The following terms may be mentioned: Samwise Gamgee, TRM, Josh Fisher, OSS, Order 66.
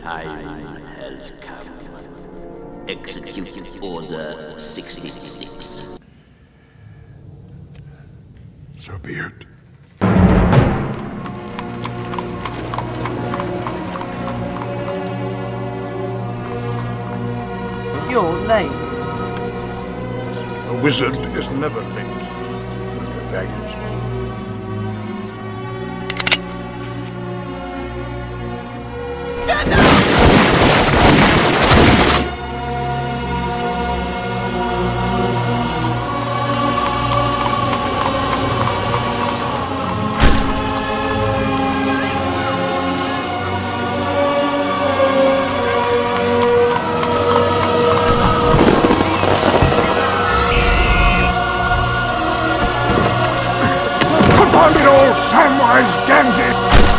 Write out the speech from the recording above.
time has come. Execute Order 66. So be it. You're late. A wizard is never late. Thank you. Samwise Gamgee!